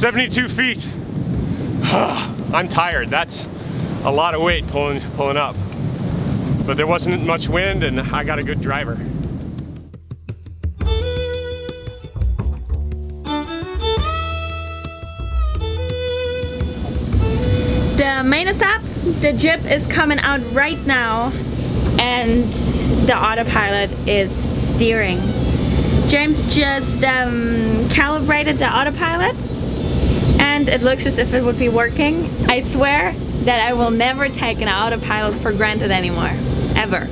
72 feet. I'm tired. That's a lot of weight pulling up. But there wasn't much wind and I got a good driver. The minus up, the jib is coming out right now and the autopilot is steering. James just calibrated the autopilot and it looks as if it would be working. I swear that I will never take an autopilot for granted anymore, ever.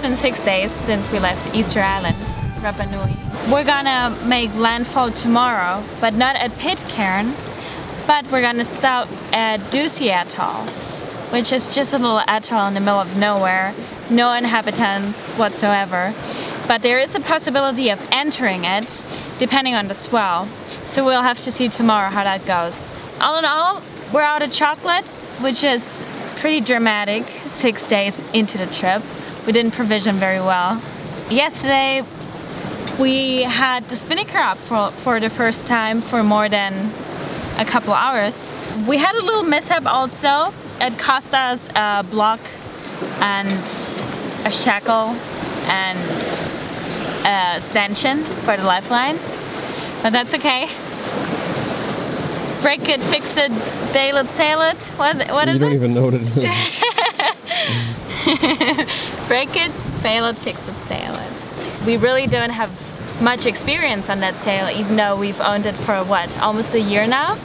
Been 6 days since we left Easter Island, Rapa Nui. We're gonna make landfall tomorrow, but not at Pitcairn, but we're gonna stop at Ducie Atoll, which is just a little atoll in the middle of nowhere, no inhabitants whatsoever. But there is a possibility of entering it, depending on the swell, so we'll have to see tomorrow how that goes. All in all, we're out of chocolate, which is pretty dramatic 6 days into the trip. We didn't provision very well. Yesterday we had the spinnaker up for the first time for more than a couple hours. We had a little mishap also. It cost us a block and a shackle and a stanchion for the lifelines, but that's okay. Break it, fix it, bail it, sail it. What is it? You don't even know what it is. Break it, fail it, fix it, sail it. We really don't have much experience on that sail, even though we've owned it for what, almost a year now?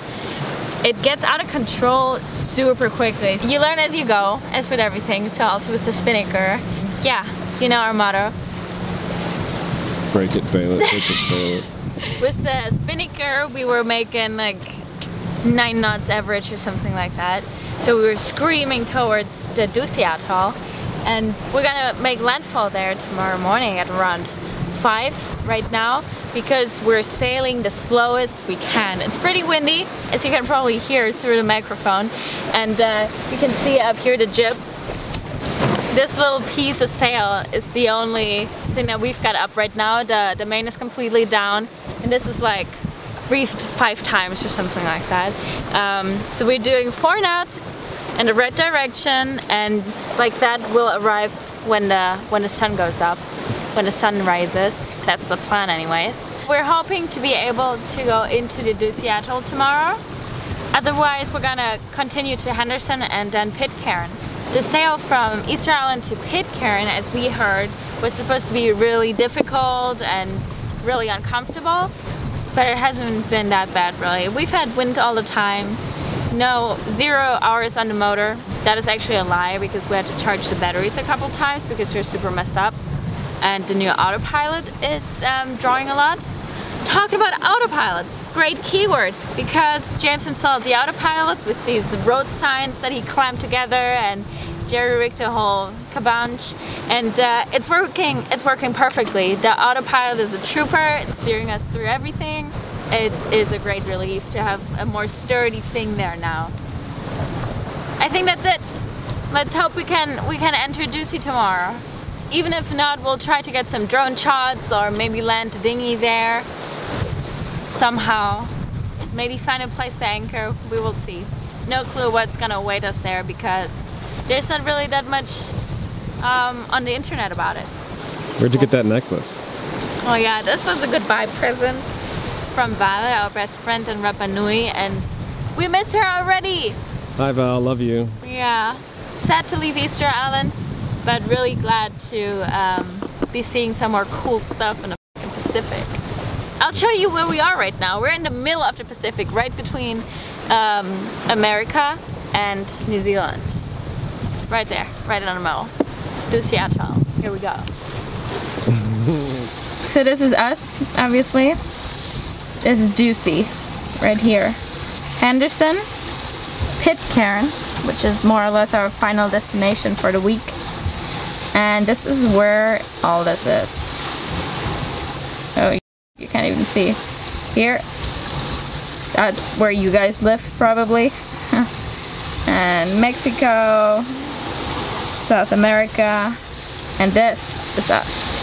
It gets out of control super quickly. You learn as you go, as with everything, so also with the spinnaker. Yeah, you know our motto. Break it, fail it, fix it, sail it. With the spinnaker we were making like 9 knots average or something like that. So we were screaming towards the Ducie Atoll, and we're gonna make landfall there tomorrow morning at around 5 right now, because we're sailing the slowest we can. It's pretty windy, as you can probably hear through the microphone, and you can see up here the jib. This little piece of sail is the only thing that we've got up right now. The main is completely down, and this is like reefed 5 times or something like that. So we're doing 4 knots in the right direction, and like that will arrive when the sun goes up, when the sun rises. That's the plan anyways. We're hoping to be able to go into the Ducie Atoll tomorrow. Otherwise we're gonna continue to Henderson and then Pitcairn. The sail from Easter Island to Pitcairn, as we heard, was supposed to be really difficult and really uncomfortable. But it hasn't been that bad, really. We've had wind all the time. No, 0 hours on the motor. That is actually a lie, because we had to charge the batteries a couple times because they're super messed up. And the new autopilot is drawing a lot. Talking about autopilot, great keyword, because James installed the autopilot with these road signs that he clamped together and jerry-rigged the whole kabanch, and it's working perfectly. The autopilot is a trooper. It's steering us through everything. It is a great relief to have a more sturdy thing there now. I think that's it. Let's hope we can enter Ducie tomorrow. Even if not, we'll try to get some drone shots or maybe land the dinghy there somehow. Maybe find a place to anchor. We will see. No clue what's gonna await us there, because there's not really that much on the internet about it. Where'd you get that necklace? Oh yeah, this was a goodbye present from Vale, our best friend in Rapa Nui, and we miss her already! Hi Val, love you. Yeah, sad to leave Easter Island. but really glad to be seeing some more cool stuff in the Pacific. I'll show you where we are right now. We're in the middle of the Pacific, right between America and New Zealand. Right there, right in the middle. Ducie Atoll. Here we go. So this is us, obviously. This is Ducie, right here. Henderson, Pitcairn, which is more or less our final destination for the week. And this is where all this is. Oh, you can't even see. Here, that's where you guys live, probably. And Mexico, South America, and this is us.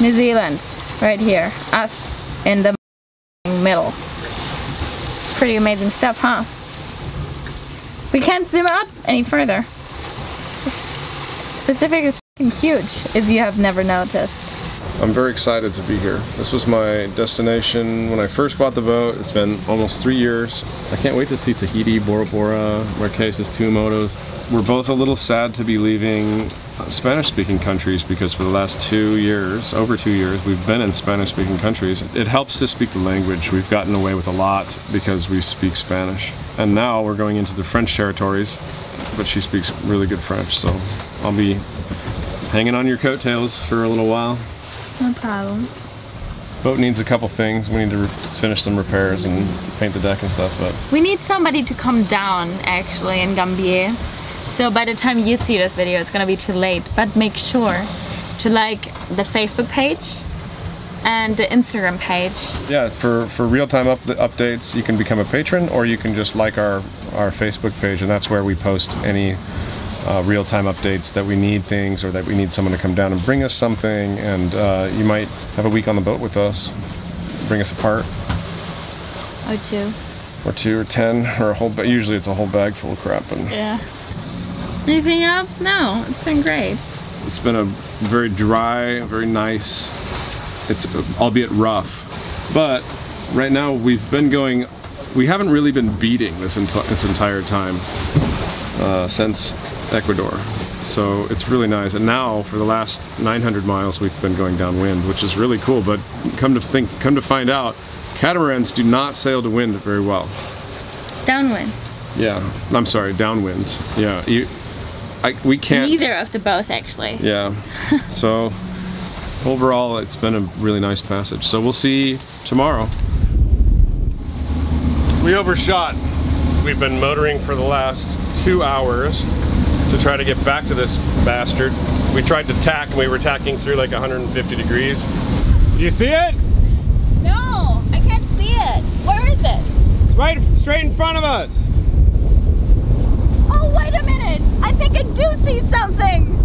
New Zealand, right here. Us in the middle. Pretty amazing stuff, huh? We can't zoom out any further. Pacific is f***ing huge, if you have never noticed. I'm very excited to be here. This was my destination when I first bought the boat. It's been almost 3 years. I can't wait to see Tahiti, Bora Bora, Marquesas, Tuamotos. We're both a little sad to be leaving Spanish-speaking countries because for the last 2 years, over 2 years, we've been in Spanish-speaking countries. It helps to speak the language. We've gotten away with a lot because we speak Spanish. And now we're going into the French territories, but she speaks really good French, so I'll be hanging on your coattails for a little while. No problem. Boat needs a couple things. We need to finish some repairs and paint the deck and stuff, but... We need somebody to come down, actually, in Gambier. So by the time you see this video, it's gonna be too late, but make sure to like the Facebook page and the Instagram page. Yeah, for real-time updates, you can become a patron, or you can just like our Facebook page, and that's where we post any real-time updates that we need things, or that we need someone to come down and bring us something, and you might have a week on the boat with us, bring us a part. Or two. Or two, or 10, or a whole bag. Usually it's a whole bag full of crap. And yeah. Anything else? No, it's been great. It's been a very dry, very nice, it's albeit rough, but right now we've been going, we haven't really been beating this entire time since Ecuador, so it's really nice. And now for the last 900 miles we've been going downwind, which is really cool, but come to find out, catamarans do not sail to wind very well. Downwind? Yeah, I'm sorry, downwind. Yeah, we can't... Neither of the both, actually. Yeah, so... Overall, it's been a really nice passage. So we'll see tomorrow. We overshot. We've been motoring for the last 2 hours to try to get back to this bastard. We tried to tack and we were tacking through like 150 degrees. Do you see it? No, I can't see it. Where is it? Right straight in front of us. Oh, wait a minute. I think I do see something.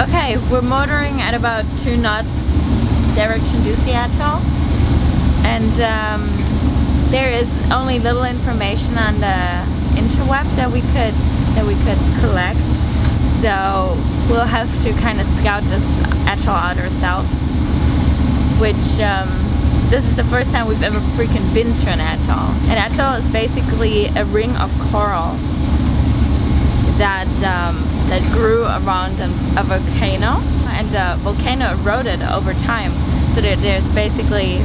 Okay, we're motoring at about 2 knots direction Ducie Atoll, and there is only little information on the interweb that we could collect, so we'll have to kind of scout this atoll out ourselves. Which this is the first time we've ever freaking been to an atoll. An atoll is basically a ring of coral that grew around a volcano, and the volcano eroded over time, so there's basically,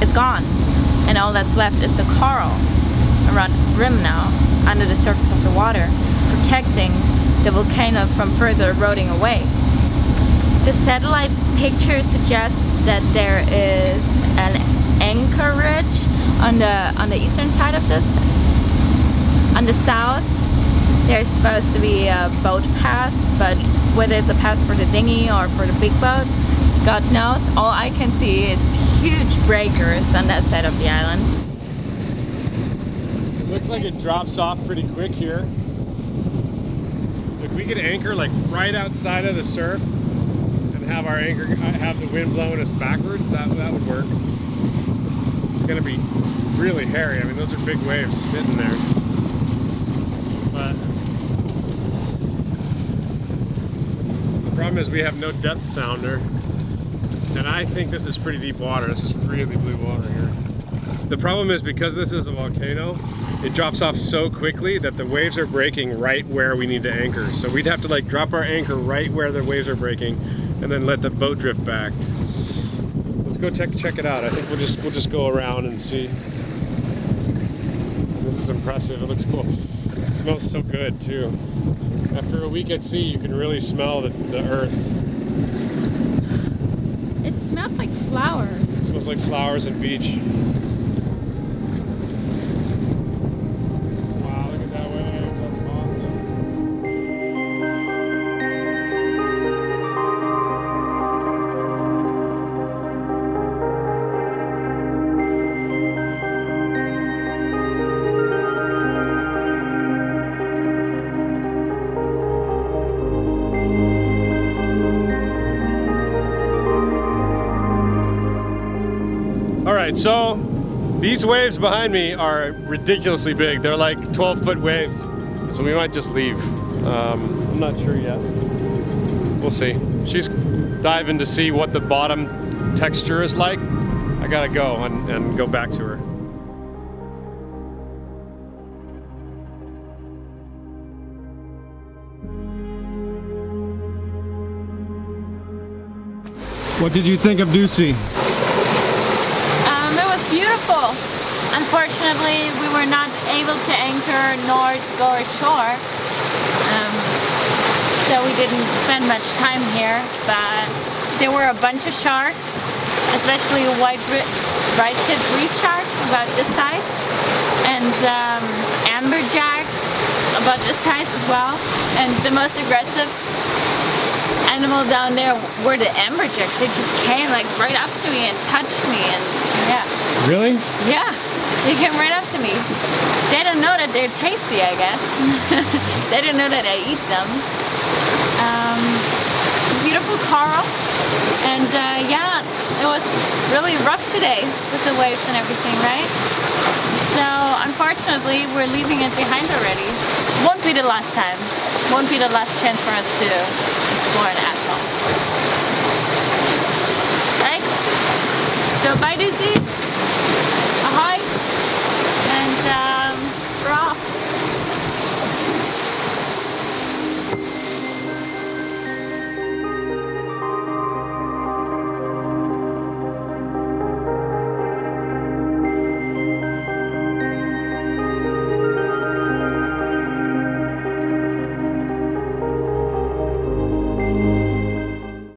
it's gone, and all that's left is the coral around its rim now, under the surface of the water, protecting the volcano from further eroding away. The satellite picture suggests that there is an anchorage on the eastern side of this. On the south, there's supposed to be a boat pass, but whether it's a pass for the dinghy or for the big boat, God knows. All I can see is huge breakers on that side of the island. It looks like it drops off pretty quick here. If we could anchor like right outside of the surf and have our anchor, have the wind blowing us backwards, that would work. It's gonna be really hairy. I mean, those are big waves sitting there. But the problem is we have no depth sounder. and I think this is pretty deep water. This is really blue water here. The problem is, because this is a volcano, it drops off so quickly that the waves are breaking right where we need to anchor. So we'd have to like drop our anchor right where the waves are breaking and then let the boat drift back. Let's go check it out. I think we'll just go around and see. This is impressive. It looks cool. It smells so good too. After a week at sea, you can really smell the earth. It smells like flowers. It smells like flowers and beach. So these waves behind me are ridiculously big. They're like 12-foot waves. So we might just leave. I'm not sure yet. We'll see. She's diving to see what the bottom texture is like. I gotta go and go back to her. What did you think of Ducie? Beautiful. Unfortunately, we were not able to anchor nor go ashore, so we didn't spend much time here, but there were a bunch of sharks, especially a white right-tipped reef shark about this size, and amberjacks about this size as well, and the most aggressive animal down there were the amberjacks. They just came like right up to me and touched me, and yeah. Really? Yeah, they came right up to me. They don't know that they're tasty, I guess. They don't know that I eat them. Beautiful coral, and yeah, it was really rough today with the waves and everything, right? So unfortunately, we're leaving it behind already. Won't be the last time. Won't be the last chance for us to explore an atoll. Right? So bye, Ducie.